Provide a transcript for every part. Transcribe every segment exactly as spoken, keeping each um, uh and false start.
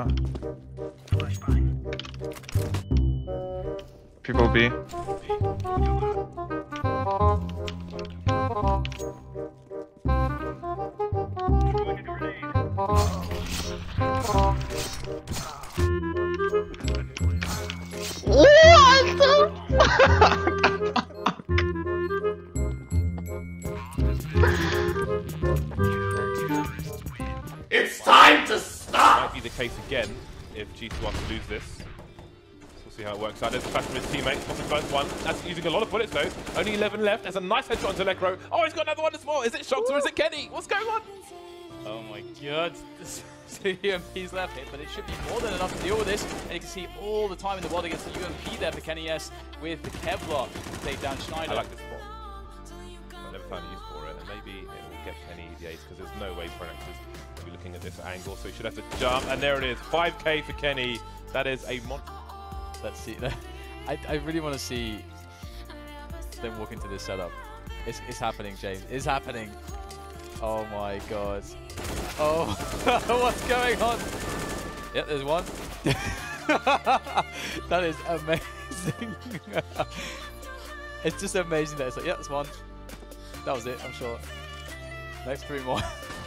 Oh. People B. Again, if G two wants to lose this, so we'll see how it works out. There's a flash from his teammates, spotted both one. That's using a lot of bullets though. Only eleven left. There's a nice headshot on Delegro. Oh, he's got another one as well. Is it Shox or is it Kenny? What's going on? Oh my god. Two U M Ps left here, but it should be more than enough to deal with this. And you can see all the time in the world against the U M P there for KennyS with the Kevlar to take down Schneider. I like this spot. I never found a use for it, and maybe it will get Kenny the ace because there's no way for an looking at this angle, so he should have to jump, and there it is, five K for Kenny. That is a mon. Let's see. I, I really want to see them walk into this setup. It's, it's happening, James. It's happening. Oh my god. Oh, what's going on? Yep, there's one. That is amazing. It's just amazing that it's like, yep, there's one. That was it, I'm sure. Next three more.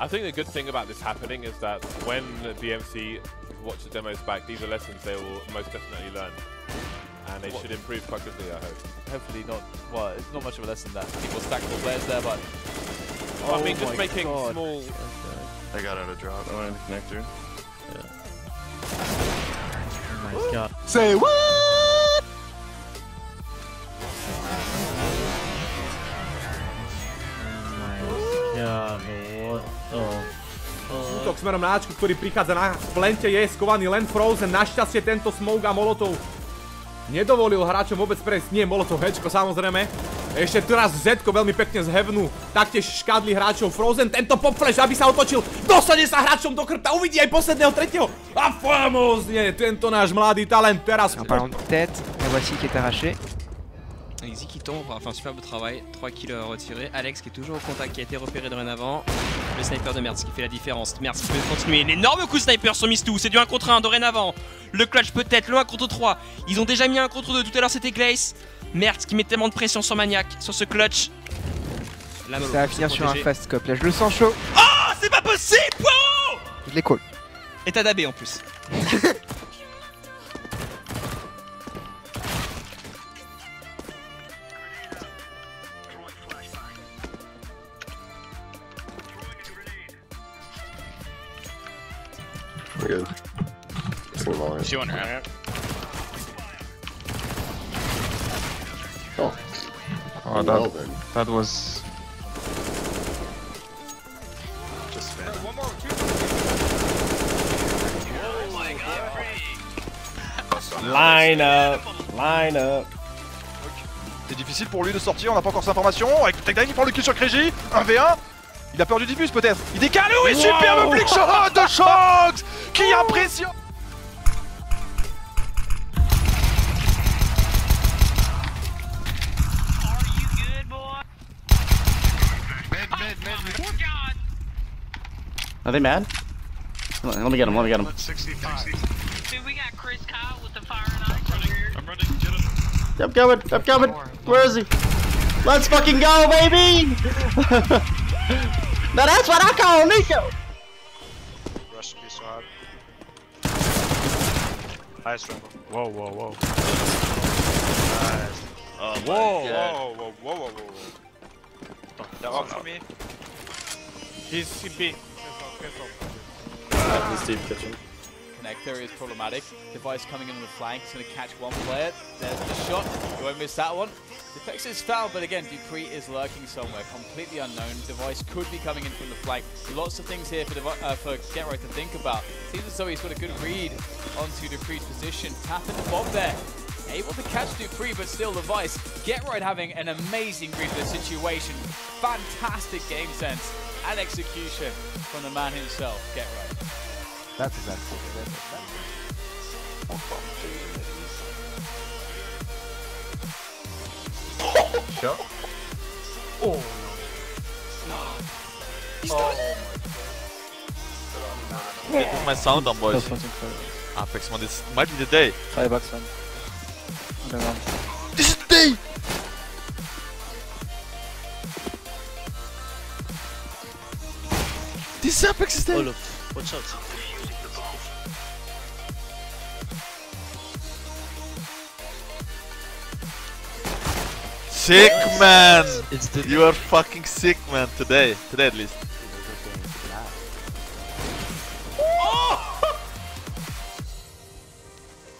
I think the good thing about this happening is that when B M C watch the demos back, these are lessons they will most definitely learn. And they what? should improve quite quickly, I hope. Hopefully not, well, it's not much of a lesson that people stack more players there, but... Oh I mean, just making God. small... Okay. I got out of drop. I wanted to connect her. Yeah. Oh my Woo! God. Say what? Oh my God, man. Útok smerom na Ačku, ktorý prichádza na plente, je skovaný len Frozen. Našťastie tento smoke a Molotov nedovolil hráčom vôbec prejsť. Nie, Molotov Hčko, samozrejme. Ešte teraz Zetko veľmi pekne z Heavenu. Taktiež škádli hráčov Frozen. Tento popflash, aby sa otočil. Dostane sa hráčom do krta, uvidí aj posledného, tretieho. A famózne, tento náš mladý talent teraz. En parlant de tête, la voici qui est arrachée. Exy qui tombe, enfin superbe travail, trois kills retirés. Alex qui est toujours au contact, qui a été repéré dorénavant. Le sniper de Merz qui fait la différence. Merz qui peut continuer. L'énorme coup sniper sur Mistou, c'est du un contre un dorénavant. Le clutch peut-être, le un contre trois. Ils ont déjà mis un contre deux, tout à l'heure c'était Glace. Merz qui met tellement de pression sur Maniac, sur ce clutch. Ça va finir sur un fast cop, là je le sens chaud. Oh, c'est pas possible, Poirot! Je l'ai call. Et t'as dabé en plus. Good. She went around. Oh. Oh, that, that was. Just spin. One more, two. Oh my god. Line up. Line up. C'est difficile pour lui de sortir, on n'a pas encore cette information. Avec le Tech-Dine, il prend le kill sur Kregi. un v un. Il a peur du diffuse peut-être. Il décale, oui, wow. Superbe flick shot de Shox. Qui impressionne. Are they mad? Let me get him, let me get him. Dude, we got Chris Kyle with the fire and ice over here. I'm running, get him. I'm coming, I'm coming. Where is he? Let's fucking go, baby! Now that's what I call Nico! Rush B side. Nice rumble. Whoa, whoa, whoa. Nice. Oh, whoa, whoa, whoa, whoa, whoa, whoa. That one for me. He's C B. He's deep kitchen. Connect area is problematic. Device coming in on the flank, it's going to catch one player. There's the shot. You won't miss that one. Defex is found, but again, Dupree is lurking somewhere, completely unknown. Device could be coming in from the flank. Lots of things here for, uh, for GeT_RiGhT to think about. Seems as though he's got a good read onto Dupree's position. Tapping the bomb there. Able to catch Dupree, but still Device. GeT_RiGhT having an amazing read of the situation. Fantastic game sense and execution from the man himself, GeT_RiGhT. That's exactly it. That's Shot. Oh no. No. He's oh, done it! Didn't my sound on, boys. Apex won this. Might be the day. Firebucks won. This is the day! This Apex is dead! Oh, watch out. Sick, man! You are fucking sick, man, today. Today at least. Oh!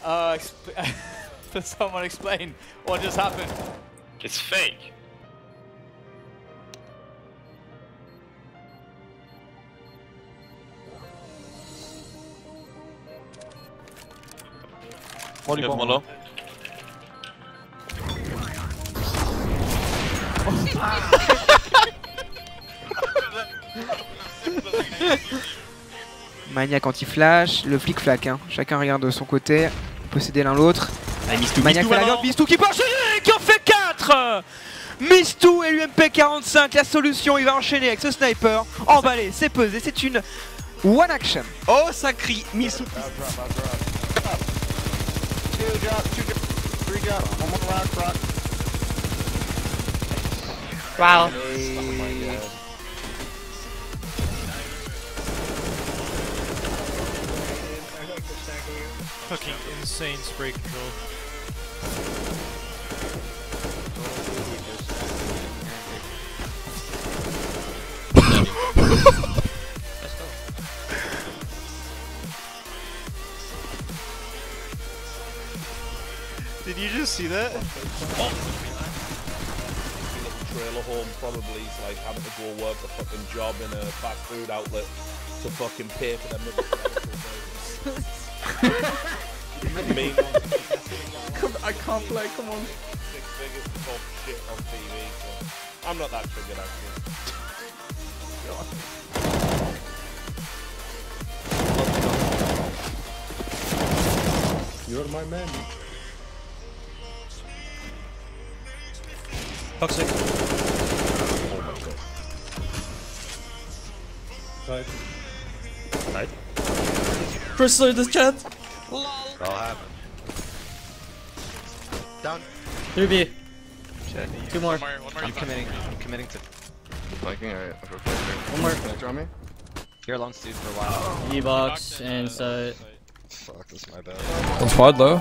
Uh, exp Can someone explain what just happened? It's fake. Molly bomb. Molly. Maniac anti-flash, le flic flac, hein. Chacun regarde de son côté, posséder l'un l'autre. Ah, Mistou, Maniac Mistou, fait la garde, Mistou qui part, qui en fait quatre. Mistou et l'U M P quarante-cinq, la solution, il va enchaîner avec ce sniper, emballé, c'est pesé, c'est une one action. Oh, ça crie, Mistou. Wow. Fucking insane spray control. Did you just see that? Trailer home, probably like having to go work a fucking job in a fast food outlet to fucking pay for them. Me. I can't play. Come on. Six figures to talk shit on T V. So I'm not that triggered actually. You're my man. Toxic. Oh my god. Right. Right. Crystal in the chat. Lol. That'll happen. Down. three B. Two more. One more, one more I'm committing. Back. I'm committing to. Flanking, alright. One more. Can I draw me? You're alone, dude, for a while. E-box and side. Fuck, that's my bad. One's wide low.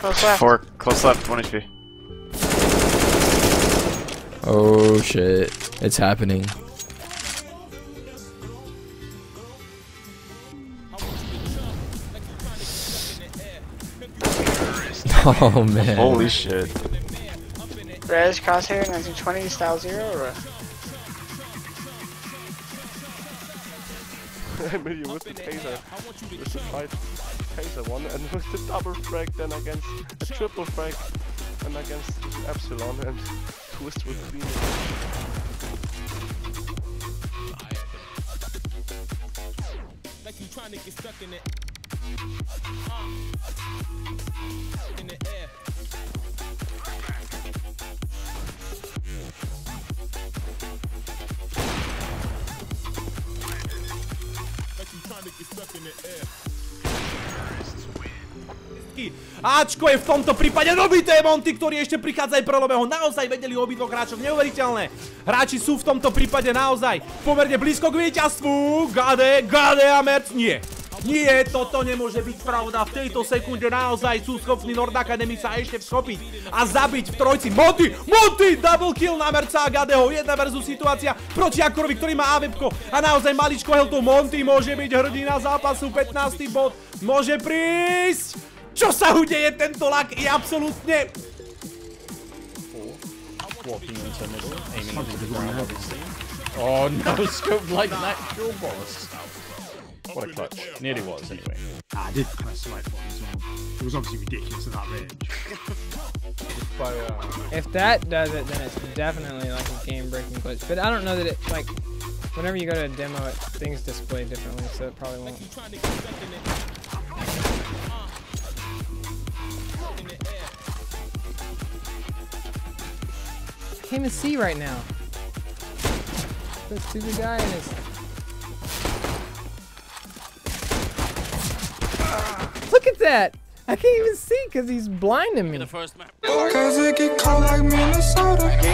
Close left. Four, close left, one H P. Oh shit, it's happening. Oh man. Holy shit. Res, crosshair, nineteen twenty, style zero or I made you with the taser. With the taser one and with the double frag, then against a triple frag, and against Epsilon and twist with green. Like you trying to get stuck in it. In the air. Ačko je v tomto prípade dobité, Monty, ktorý ešte prichádza aj pre Lomeho. Naozaj vedeli obidvoch hráčov, neuveriteľné. Hráči sú v tomto prípade naozaj pomerne blízko k víťazstvu. Gade, Gade a Merz, nie. Nie, toto nemôže byť pravda. V tejto sekunde naozaj sú schopní Nordacademy sa ešte vskopiť a zabiť v trojci. Monty, Monty, double kill na Merza a Gadeho. Jedna versus situácia proti Akorovi, ktorý má á vé pé a naozaj maličko heltu. Monty môže byť hrdina zápasu, pätnásty bod. Môže prísť. Čo sa udeje? Tento lag je absolútne... Oh no, scope like that kill boss. What a clutch. Nearly was, anyway. Ah, I did press the right button as well. It was obviously ridiculous at that range. By, uh... If that does it, then it's definitely like a game-breaking glitch. But I don't know that it, like, whenever you go to a demo, it, things display differently, so it probably won't. can't even see right now. This stupid guy in his... Look at that! I can't even see because he's blinding me. The first map. Cause it get cold like Minnesota.